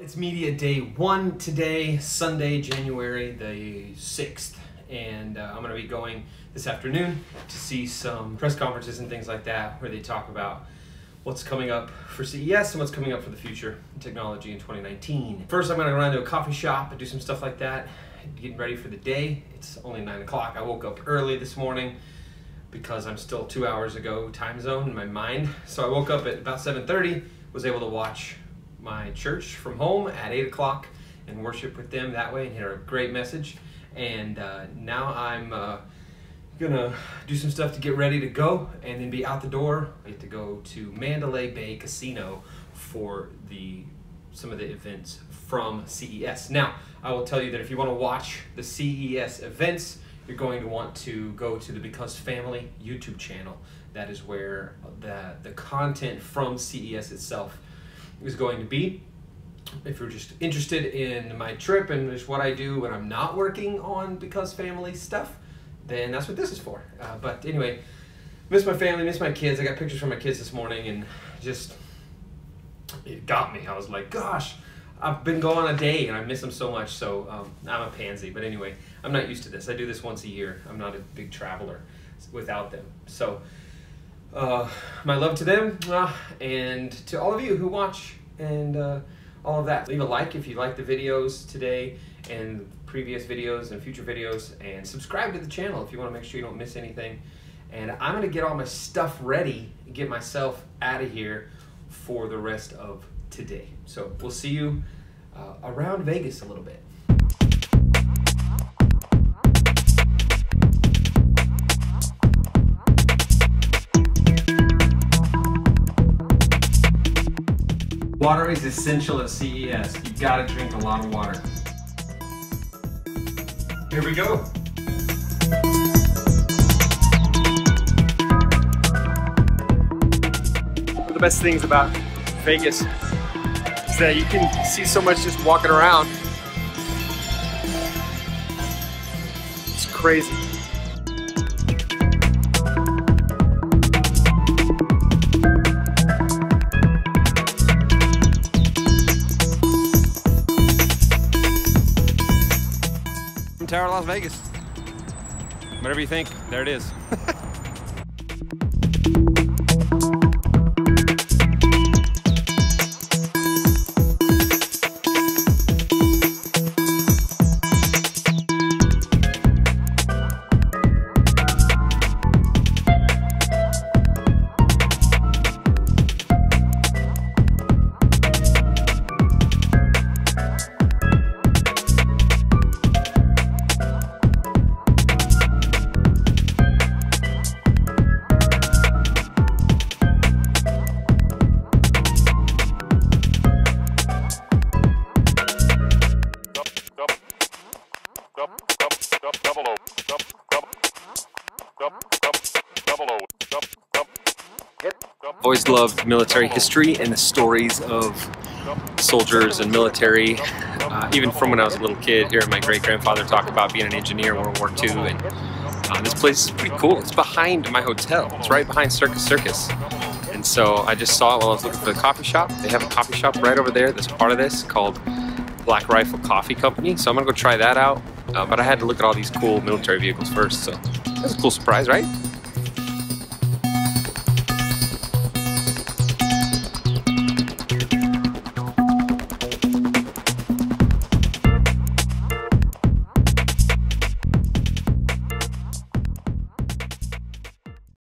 It's media day one today, Sunday, January the 6th, and I'm going to be going this afternoon to see some press conferences and things like that where they talk about what's coming up for CES and what's coming up for the future in technology in 2019. First, I'm going to run to a coffee shop and do some stuff like that, getting ready for the day. It's only 9 o'clock. I woke up early this morning because I'm still 2 hours ago time zone in my mind. So I woke up at about 7:30, was able to watch my church from home at 8 o'clock and worship with them that way and hear a great message. And now I'm gonna do some stuff to get ready to go and then be out the door. I get to go to Mandalay Bay Casino for some of the events from CES. Now, I will tell you that if you want to watch the CES events, you're going to want to go to the Because Family YouTube channel. That is where the content from CES itself is going to be. If you're just interested in my trip and just what I do when I'm not working on Because Family stuff, then that's what this is for. But anyway, miss my family, miss my kids. I got pictures from my kids this morning and just, it got me. I was like, gosh, I've been gone a day and I miss them so much. So I'm a pansy, but anyway, I'm not used to this. I do this once a year. I'm not a big traveler without them. So my love to them and to all of you who watch and all of that. Leave a like if you like the videos today and previous videos and future videos, and subscribe to the channel if you want to make sure you don't miss anything. And I'm gonna get all my stuff ready and get myself out of here for the rest of today. So we'll see you around Vegas a little bit. Water is essential at CES. You gotta drink a lot of water. Here we go. One of the best things about Vegas is that you can see so much just walking around. It's crazy. Tower of Las Vegas. Whatever you think, there it is. I've always loved military history and the stories of soldiers and military. Even from when I was a little kid, hearing my great-grandfather talk about being an engineer in World War II. And this place is pretty cool. It's behind my hotel. It's right behind Circus Circus. And so I just saw it while I was looking for the coffee shop. They have a coffee shop right over there that's part of this called Black Rifle Coffee Company. So I'm gonna go try that out. But I had to look at all these cool military vehicles first. So that's a cool surprise, right?